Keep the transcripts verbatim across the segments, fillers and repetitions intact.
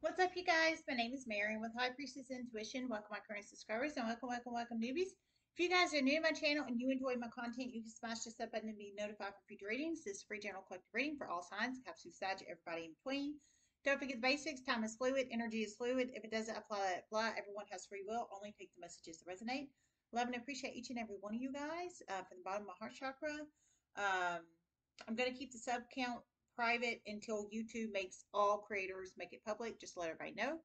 What's up, you guys? My name is Mary with High Priestess Intuition. Welcome my current subscribers and welcome, welcome, welcome newbies. If you guys are new to my channel and you enjoy my content, you can smash this up button and be notified for future readings. This is free general collective reading for all signs, Capricorn, Sag, everybody in between. Don't forget the basics. Time is fluid. Energy is fluid. If it doesn't apply, that apply. Everyone has free will. Only take the messages that resonate. Love and appreciate each and every one of you guys uh, from the bottom of my heart chakra. Um, I'm going to keep the sub count private until YouTube makes all creators make it public. Just let everybody know.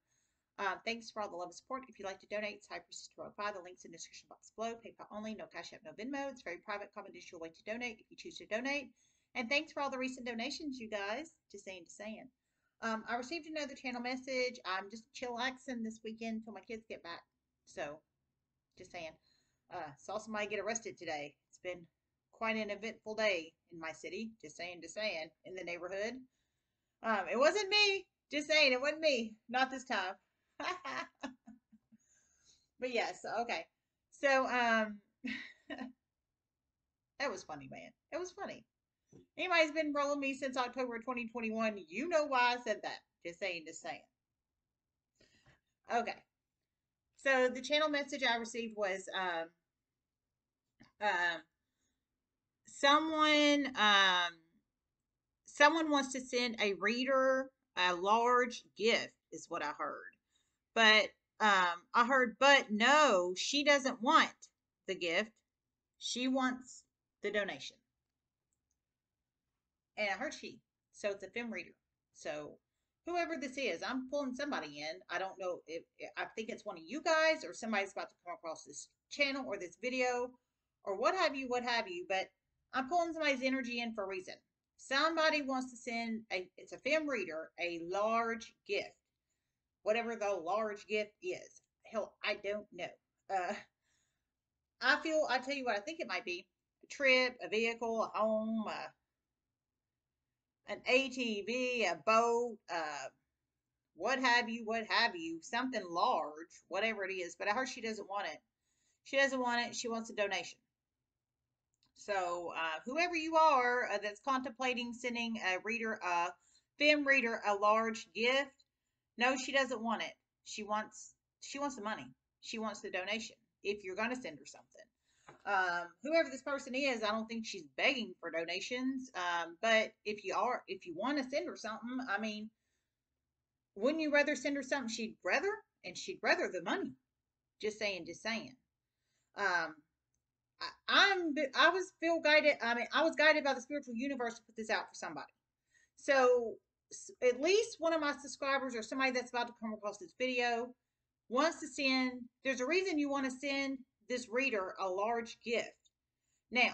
Uh, thanks for all the love and support. If you'd like to donate, it's High Priestess two oh five. The link's in the description box below. PayPal only, no Cash App, no Venmo. It's very private, confidential way to donate if you choose to donate. And thanks for all the recent donations, you guys. Just saying, just saying. Um, I received another channel message. I'm just chillaxing this weekend until my kids get back. So, just saying. Uh, saw somebody get arrested today. It's been quite an eventful day in my city. Just saying, just saying. In the neighborhood. Um, it wasn't me. Just saying, it wasn't me. Not this time. But yes, okay. So, um, that was funny, man. It was funny. Anybody's been rolling me since October twenty twenty-one. You know why I said that. Just saying, just saying. Okay. So the channel message I received was, um, uh, someone, um, someone wants to send a reader a large gift is what I heard. But, um, I heard, but no, she doesn't want the gift. She wants the donation. And I heard she, so it's a fem reader. So whoever this is, I'm pulling somebody in. I don't know if, I think it's one of you guys or somebody's about to come across this channel or this video or what have you, what have you, but I'm pulling somebody's energy in for a reason. Somebody wants to send, a, it's a fem reader, a large gift, whatever the large gift is. Hell, I don't know. Uh, I feel, I'll tell you what I think it might be. A trip, a vehicle, a home, a an A T V, a boat, uh, what have you, what have you, something large, whatever it is. But I heard she doesn't want it. She doesn't want it. She wants a donation. So uh, whoever you are uh, that's contemplating sending a reader, a fem reader, a large gift, no, she doesn't want it. She wants, she wants the money. She wants the donation if you're going to send her something. Um, whoever this person is, I don't think she's begging for donations. Um, but if you are, if you want to send her something, I mean, wouldn't you rather send her something she'd rather, and she'd rather the money? Just saying, just saying. Um, I, I'm, I was feel guided. I mean, I was guided by the spiritual universe to put this out for somebody. So at least one of my subscribers or somebody that's about to come across this video wants to send, there's a reason you want to send this reader a large gift. Now,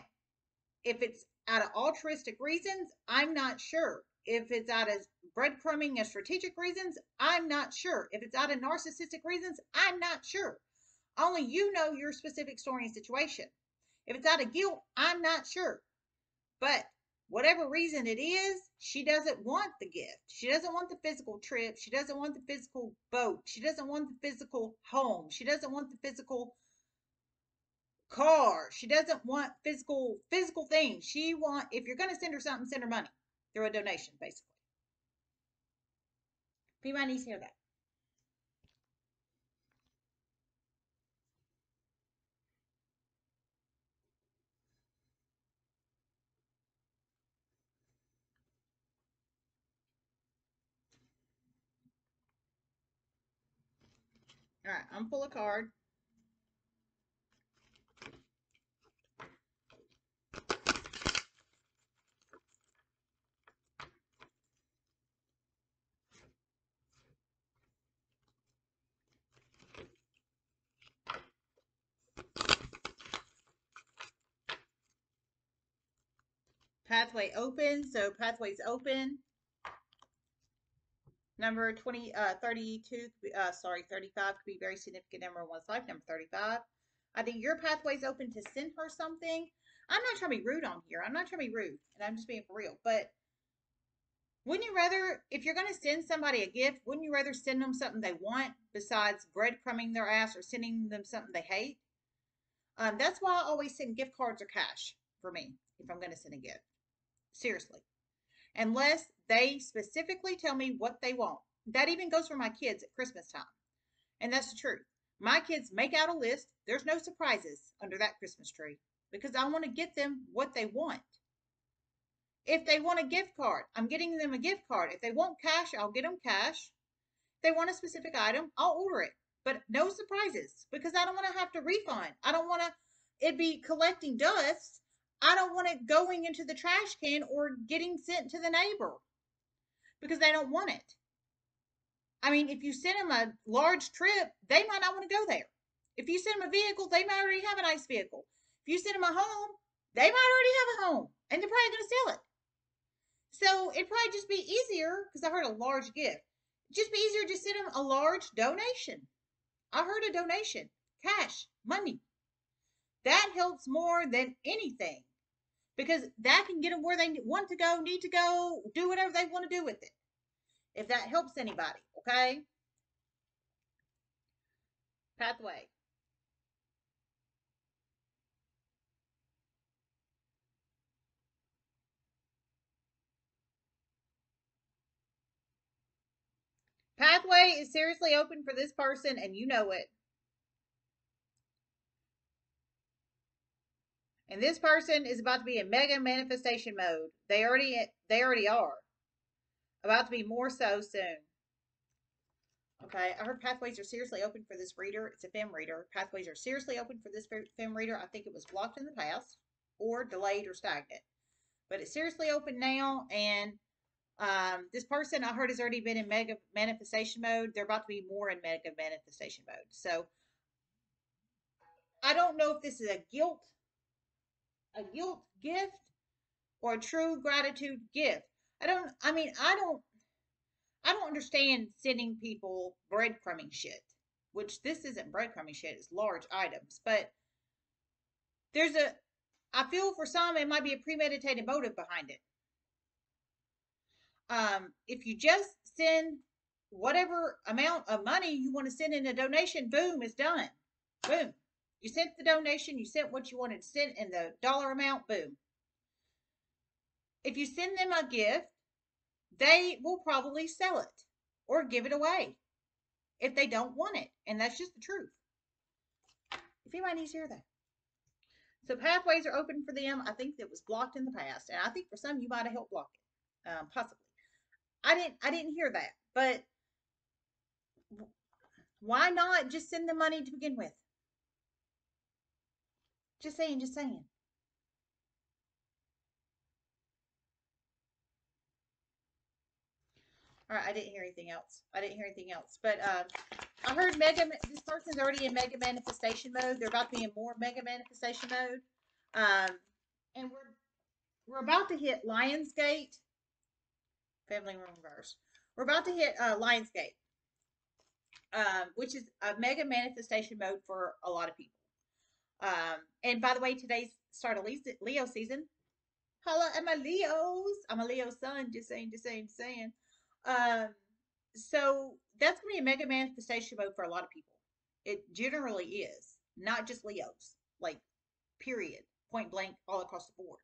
if it's out of altruistic reasons, I'm not sure. If it's out of breadcrumbing and strategic reasons, I'm not sure. If it's out of narcissistic reasons, I'm not sure. Only you know your specific story and situation. If it's out of guilt, I'm not sure. But whatever reason it is, she doesn't want the gift. She doesn't want the physical trip. She doesn't want the physical boat. She doesn't want the physical home. She doesn't want the physical car. She doesn't want physical physical things. She want, if you're going to send her something, send her money through a donation, basically. People need to hear that. All right, I'm full of card. Pathway open, so pathways open. Number twenty, uh, thirty-two, uh, sorry, thirty-five could be a very significant number in one's life. Number thirty-five. I think your pathway's open to send her something. I'm not trying to be rude on here. I'm not trying to be rude, and I'm just being for real. But wouldn't you rather, if you're going to send somebody a gift, wouldn't you rather send them something they want besides breadcrumbing their ass or sending them something they hate? Um, that's why I always send gift cards or cash for me if I'm going to send a gift. Seriously, unless they specifically tell me what they want, That even goes for my kids at Christmas time. And that's the truth. My kids make out a list. There's no surprises under that Christmas tree because I want to get them what they want. If they want a gift card, I'm getting them a gift card. If they want cash, I'll get them cash. If they want a specific item, I'll order it. But no surprises because I don't want to have to refund. I don't want to, it'd be collecting dust. I don't want it going into the trash can or getting sent to the neighbor because they don't want it. I mean, if you send them a large trip, they might not want to go there. If you send them a vehicle, they might already have a nice vehicle. If you send them a home, they might already have a home, and they're probably going to sell it. So it'd probably just be easier, because I heard a large gift, just be easier to send them a large donation. I heard a donation, cash, money. That helps more than anything, because that can get them where they want to go, need to go, do whatever they want to do with it. If that helps anybody, okay? Pathway. Pathway is seriously open for this person, and you know it. And this person is about to be in mega manifestation mode. They already, they already are. About to be more so soon. Okay, I heard pathways are seriously open for this reader. It's a femme reader. Pathways are seriously open for this femme reader. I think it was blocked in the past or delayed or stagnant. But it's seriously open now. And um, this person I heard has already been in mega manifestation mode. They're about to be more in mega manifestation mode. So I don't know if this is a guilt, a guilt gift or a true gratitude gift. I don't, I mean, I don't, I don't understand sending people breadcrumbing shit, which this isn't breadcrumbing shit, it's large items, but there's a, I feel for some, it might be a premeditated motive behind it. Um, if you just send whatever amount of money you want to send in a donation, boom, it's done. Boom. You sent the donation, you sent what you wanted to send in the dollar amount, boom. If you send them a gift, they will probably sell it or give it away if they don't want it. And that's just the truth. If anybody needs to hear that. So pathways are open for them. I think that was blocked in the past. And I think for some, you might have helped block it, um, possibly. I didn't, I didn't hear that. But why not just send the money to begin with? Just saying, just saying. All right, I didn't hear anything else. I didn't hear anything else. But um, I heard mega. This person's already in mega manifestation mode. They're about to be in more mega manifestation mode. Um, and we're we're about to hit Lionsgate. Family room reverse. We're about to hit uh, Lionsgate, um, which is a mega manifestation mode for a lot of people. Um, and by the way, today's start of Leo season. Holla at my Leos. I'm a Leo sun. Just saying. Just saying. Just saying. Um, so that's going to be a mega manifestation mode for a lot of people. It generally is, not just Leos, like period, point blank, all across the board,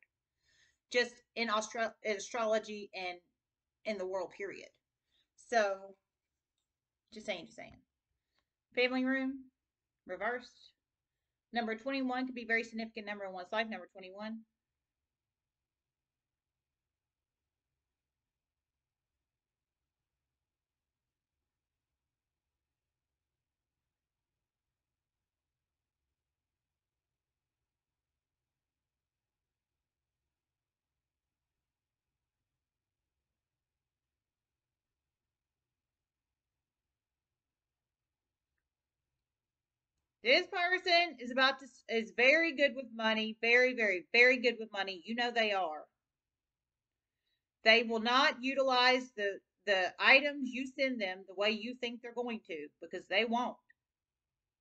just in, astro in astrology and in the world, period. So just saying, just saying. Family room, reversed. Number twenty-one could be a very significant number in one's life, number twenty-one. This person is about to, is very good with money. Very, very, very good with money. You know they are. They will not utilize the, the items you send them the way you think they're going to, because they won't.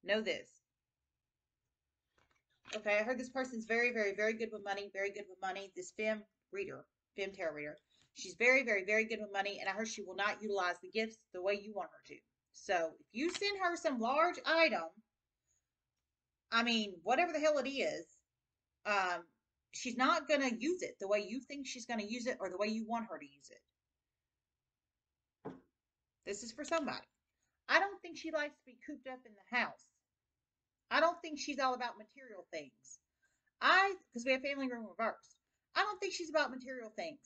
Know this. Okay, I heard this person's very, very, very good with money. Very good with money. This femme reader, femme tarot reader. She's very, very, very good with money, and I heard she will not utilize the gifts the way you want her to. So, if you send her some large item, I mean, whatever the hell it is, um, she's not going to use it the way you think she's going to use it or the way you want her to use it. This is for somebody. I don't think she likes to be cooped up in the house. I don't think she's all about material things. I, because we have family room reversed. I don't think she's about material things.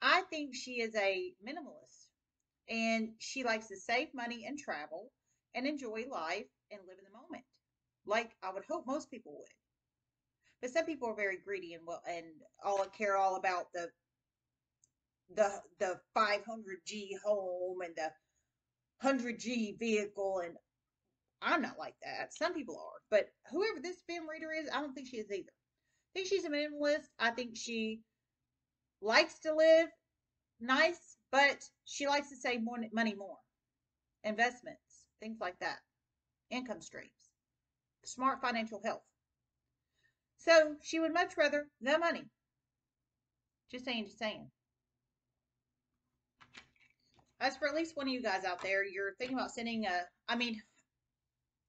I think she is a minimalist, and she likes to save money and travel and enjoy life and live in the moment, like I would hope most people would. But some people are very greedy and well, and all care all about the the the five hundred G home and the one hundred G vehicle, and I'm not like that. Some people are, but whoever this femme reader is, I don't think she is either. I think she's a minimalist. I think she likes to live nice, but she likes to save more money more. Investments, things like that. Income streams. Smart financial health. So she would much rather the money. Just saying, just saying. As for at least one of you guys out there, you're thinking about sending a, I mean,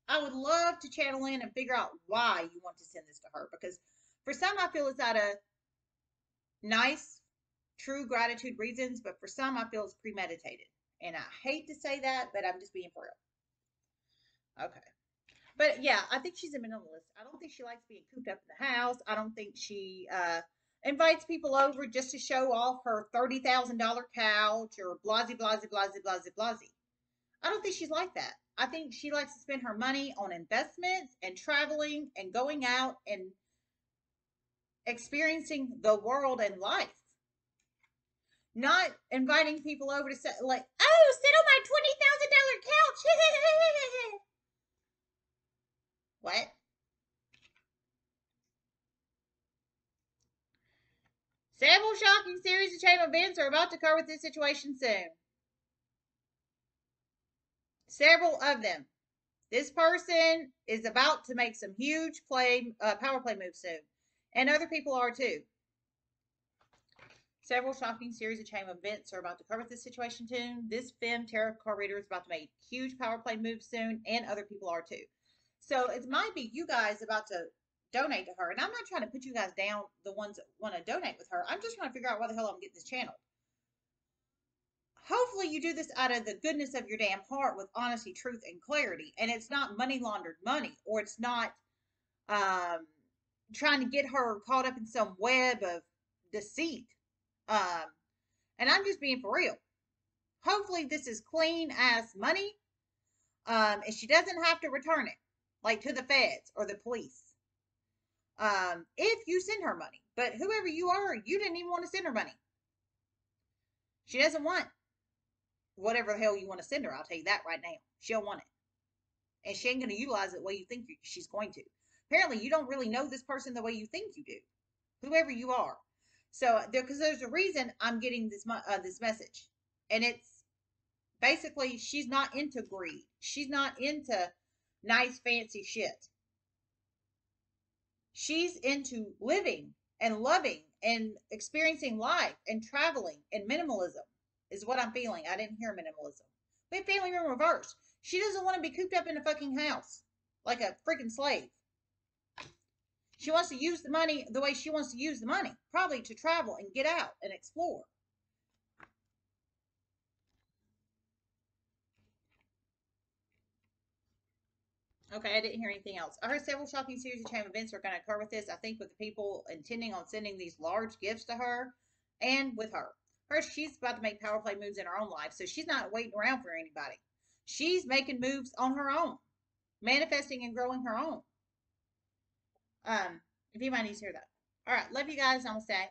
I would love to channel in and figure out why you want to send this to her. Because for some, I feel it's out of nice, true gratitude reasons. But for some, I feel it's premeditated. And I hate to say that, but I'm just being for real. Okay. But yeah, I think she's a minimalist. I don't think she likes being cooped up in the house. I don't think she uh, invites people over just to show off her thirty thousand dollar couch or blasey, blasey, blasey, blasey, blasey. I don't think she's like that. I think she likes to spend her money on investments and traveling and going out and experiencing the world and life. Not inviting people over to say, like, oh, sit on my twenty thousand dollar couch. What? Several shocking series of chain events are about to occur with this situation soon. Several of them. This person is about to make some huge play, uh, power play moves soon. And other people are too. Several shocking series of chain events are about to occur with this situation soon. This femme tarot card reader is about to make huge power play moves soon. And other people are too. So it might be you guys about to donate to her. And I'm not trying to put you guys down, the ones that want to donate with her. I'm just trying to figure out why the hell I'm getting this channeled. Hopefully you do this out of the goodness of your damn heart with honesty, truth, and clarity. And it's not money laundered money, or it's not um, trying to get her caught up in some web of deceit. Um, and I'm just being for real. Hopefully this is clean ass money. Um, and she doesn't have to return it, like to the feds or the police. Um, if you send her money. But whoever you are, you didn't even want to send her money. She doesn't want whatever the hell you want to send her, I'll tell you that right now. She don't want it. And she ain't going to utilize it the way you think she's going to. Apparently, you don't really know this person the way you think you do. Whoever you are. So, because there's a reason I'm getting this uh, this message. And it's basically, she's not into greed. She's not into nice, fancy shit. She's into living and loving and experiencing life and traveling and minimalism. Is what I'm feeling. I didn't hear minimalism. We have family room reversed. She doesn't want to be cooped up in a fucking house. Like a freaking slave. She wants to use the money the way she wants to use the money. Probably to travel and get out and explore. Okay, I didn't hear anything else. I heard several shocking series of chain events are going to occur with this. I think with the people intending on sending these large gifts to her. And with her. Her, she's about to make power play moves in her own life, so she's not waiting around for anybody. She's making moves on her own, manifesting and growing her own. Um, if anybody needs to hear that. All right, love you guys. Namaste.